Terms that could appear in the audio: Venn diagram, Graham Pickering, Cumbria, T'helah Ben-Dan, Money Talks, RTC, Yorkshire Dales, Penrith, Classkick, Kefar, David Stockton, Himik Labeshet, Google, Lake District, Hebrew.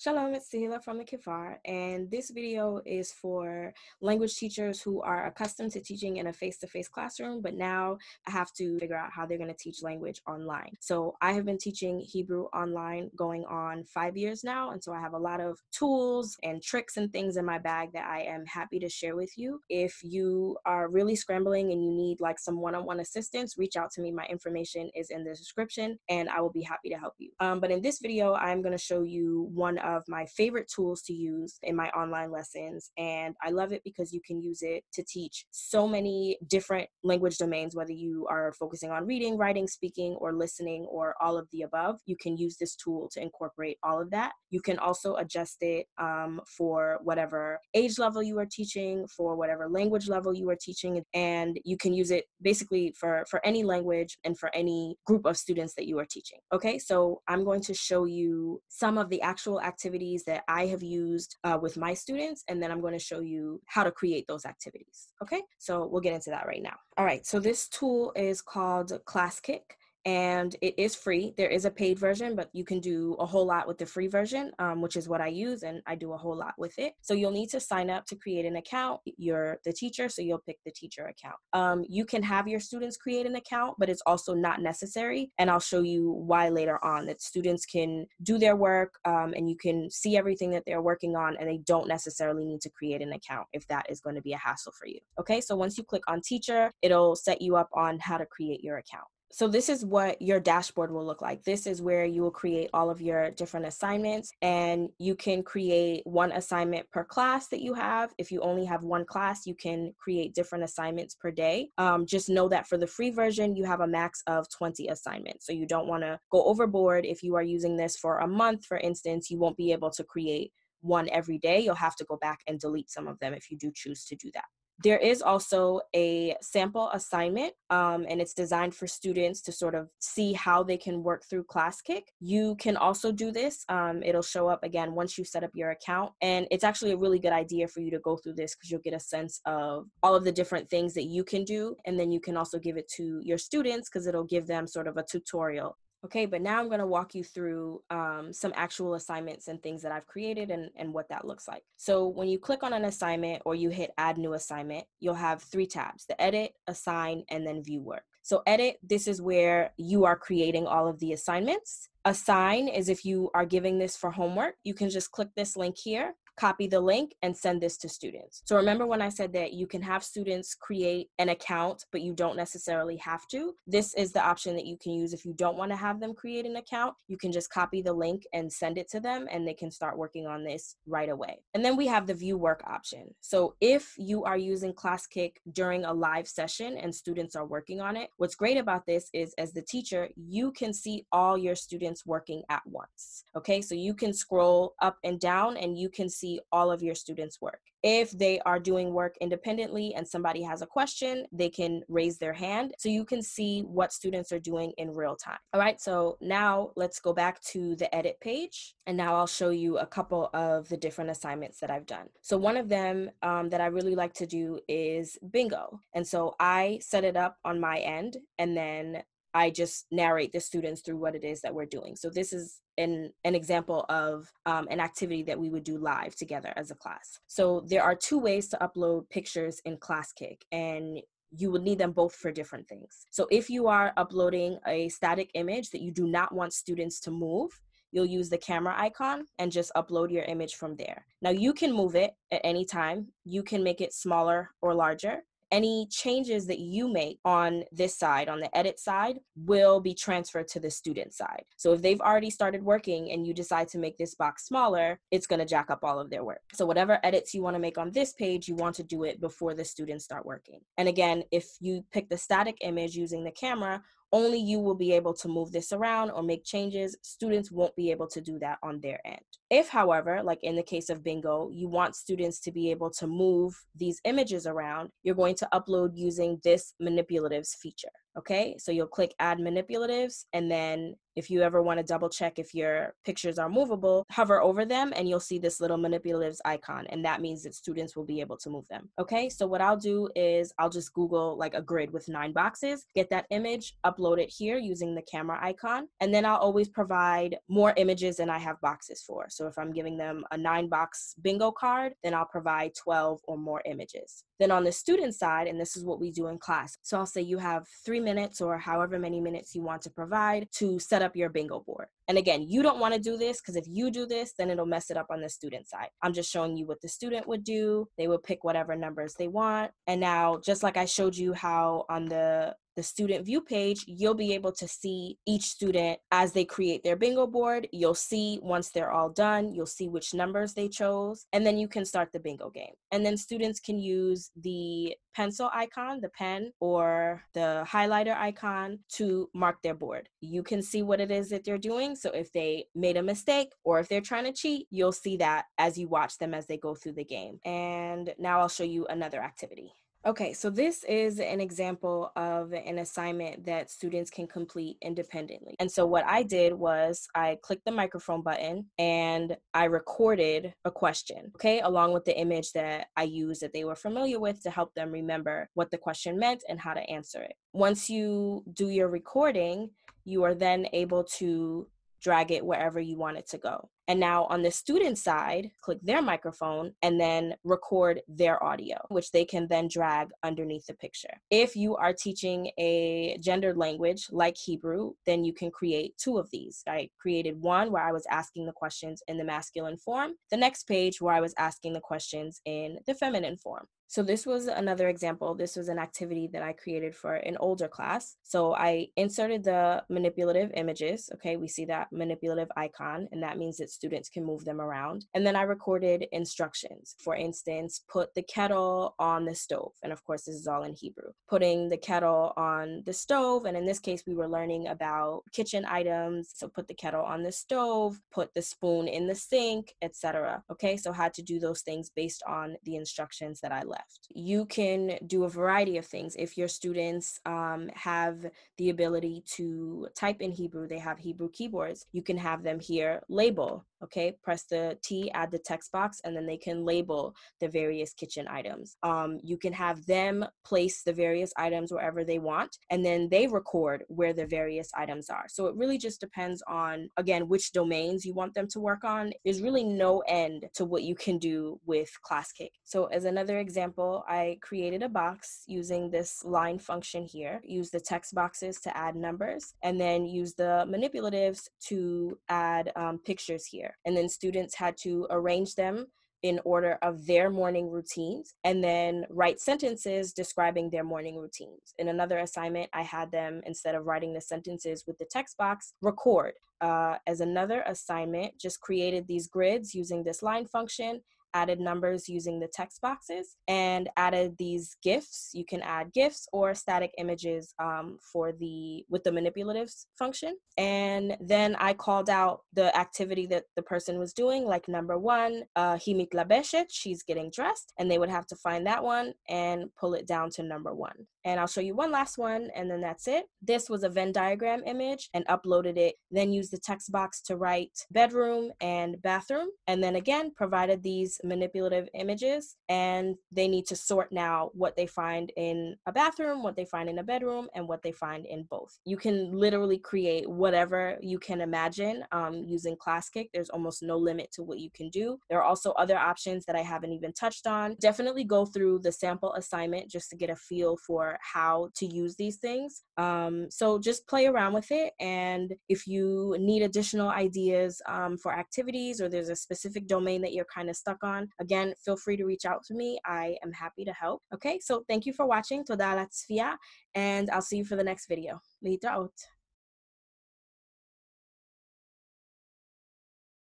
Shalom, it's T'helah from the Kefar, and this video is for language teachers who are accustomed to teaching in a face-to-face classroom, but now have to figure out how they're going to teach language online. So I have been teaching Hebrew online going on 5 years now, and so I have a lot of tools and tricks and things in my bag that I am happy to share with you. If you are really scrambling and you need like some one-on-one assistance, reach out to me. My information is in the description, and I will be happy to help you. But in this video, I'm going to show you one of my favorite tools to use in my online lessons, and I love it because you can use it to teach so many different language domains, whether you are focusing on reading, writing, speaking, or listening, or all of the above. You can use this tool to incorporate all of that. You can also adjust it for whatever age level you are teaching, for whatever language level you are teaching, and you can use it basically for any language and for any group of students that you are teaching. Okay, so I'm going to show you some of the actual activities that I have used with my students, and then I'm going to show you how to create those activities. Okay, so we'll get into that right now. All right, so this tool is called Classkick, and it is free. There is a paid version, but you can do a whole lot with the free version, which is what I use, and I do a whole lot with it. So you'll need to sign up to create an account. You're the teacher, so you'll pick the teacher account. You can have your students create an account, but it's also not necessary, and I'll show you why later on, that students can do their work and you can see everything that they're working on, and they don't necessarily need to create an account if that is going to be a hassle for you. Okay, so once you click on teacher, it'll set you up on how to create your account. So this is what your dashboard will look like. This is where you will create all of your different assignments, and you can create one assignment per class that you have. If you only have one class, you can create different assignments per day. Just know that for the free version, you have a max of 20 assignments. So you don't want to go overboard. If you are using this for a month, for instance, you won't be able to create one every day. You'll have to go back and delete some of them if you do choose to do that. There is also a sample assignment, and it's designed for students to sort of see how they can work through Classkick. You can also do this. It'll show up again once you set up your account, and it's actually a really good idea for you to go through this because you'll get a sense of all of the different things that you can do, and then you can also give it to your students because it'll give them sort of a tutorial. Okay, but now I'm going to walk you through some actual assignments and things that I've created and what that looks like. So when you click on an assignment or you hit add new assignment, you'll have three tabs: the edit, assign, and then view work. So edit, this is where you are creating all of the assignments. Assign is if you are giving this for homework, you can just click this link here, copy the link, and send this to students. So remember when I said that you can have students create an account, but you don't necessarily have to. This is the option that you can use if you don't want to have them create an account. You can just copy the link and send it to them, and they can start working on this right away. And then we have the view work option. So if you are using Classkick during a live session and students are working on it, what's great about this is as the teacher, you can see all your students working at once. Okay, so you can scroll up and down and you can see all of your students' work. If they are doing work independently and somebody has a question, they can raise their hand so you can see what students are doing in real time. All right, so now let's go back to the edit page, and now I'll show you a couple of the different assignments that I've done. So one of them that I really like to do is bingo. And so I set it up on my end, and then I just narrate the students through what it is that we're doing. So this is an example of an activity that we would do live together as a class. So there are two ways to upload pictures in Classkick, and you would need them both for different things. So if you are uploading a static image that you do not want students to move, you'll use the camera icon and just upload your image from there. Now you can move it at any time. You can make it smaller or larger. Any changes that you make on this side, on the edit side, will be transferred to the student side. So if they've already started working and you decide to make this box smaller, it's going to jack up all of their work. So whatever edits you want to make on this page, you want to do it before the students start working. And again, if you pick the static image using the camera, only you will be able to move this around or make changes. Students won't be able to do that on their end. If, however, like in the case of bingo, you want students to be able to move these images around, you're going to upload using this manipulatives feature. Okay, so you'll click add manipulatives, and then if you ever want to double check if your pictures are movable, hover over them and you'll see this little manipulatives icon, and that means that students will be able to move them. Okay, so what I'll do is I'll just Google like a grid with 9 boxes, get that image, upload it here using the camera icon, and then I'll always provide more images than I have boxes for. So if I'm giving them a 9-box bingo card, then I'll provide 12 or more images. Then on the student side, and this is what we do in class, so I'll say you have 3 minutes or however many minutes you want to provide to set up your bingo board. And again, you don't want to do this because if you do this, then it'll mess it up on the student side. I'm just showing you what the student would do. They would pick whatever numbers they want. And now, just like I showed you how on the student view page, you'll be able to see each student as they create their bingo board. You'll see once they're all done, you'll see which numbers they chose, and then you can start the bingo game. And then students can use the pencil icon, the pen, or the highlighter icon to mark their board. You can see what it is that they're doing. So if they made a mistake or if they're trying to cheat, you'll see that as you watch them as they go through the game. And now I'll show you another activity. Okay, so this is an example of an assignment that students can complete independently. And so what I did was I clicked the microphone button and I recorded a question, okay, along with the image that I used that they were familiar with to help them remember what the question meant and how to answer it. Once you do your recording, you are then able to drag it wherever you want it to go. And now on the student side, click their microphone and then record their audio, which they can then drag underneath the picture. If you are teaching a gendered language like Hebrew, then you can create 2 of these. I created one where I was asking the questions in the masculine form, the next page where I was asking the questions in the feminine form. So this was another example. This was an activity that I created for an older class. So I inserted the manipulative images. Okay, we see that manipulative icon, and that means that students can move them around. And then I recorded instructions. For instance, put the kettle on the stove. And of course, this is all in Hebrew. Putting the kettle on the stove. And in this case, we were learning about kitchen items. So put the kettle on the stove, put the spoon in the sink, etc. Okay, so how to do those things based on the instructions that I left. You can do a variety of things. If your students have the ability to type in Hebrew, they have Hebrew keyboards, you can have them here label. Okay, press the T, add the text box, and then they can label the various kitchen items. You can have them place the various items wherever they want, and then they record where the various items are. So it really just depends on, again, which domains you want them to work on. There's really no end to what you can do with Classkick. So as another example, I created a box using this line function here, use the text boxes to add numbers, and then use the manipulatives to add pictures here. And then students had to arrange them in order of their morning routines and then write sentences describing their morning routines. In another assignment, I had them, instead of writing the sentences with the text box, record. As another assignment, just created these grids using this line function, added numbers using the text boxes, and added these GIFs. You can add GIFs or static images with the manipulatives function. And then I called out the activity that the person was doing, like number 1, Himik Labeshet, she's getting dressed, and they would have to find that one and pull it down to number 1. And I'll show you one last one, and then that's it. This was a Venn diagram image and uploaded it, then used the text box to write bedroom and bathroom, and then again, provided these manipulative images, and they need to sort now what they find in a bathroom, what they find in a bedroom, and what they find in both. You can literally create whatever you can imagine using Classkick. There's almost no limit to what you can do. There are also other options that I haven't even touched on. Definitely go through the sample assignment just to get a feel for how to use these things. So just play around with it, and if you need additional ideas for activities, or there's a specific domain that you're kind of stuck on, again, feel free to reach out to me. I am happy to help. Okay, so thank you for watching. Toda la tzfiya, and I'll see you for the next video. Leitaot.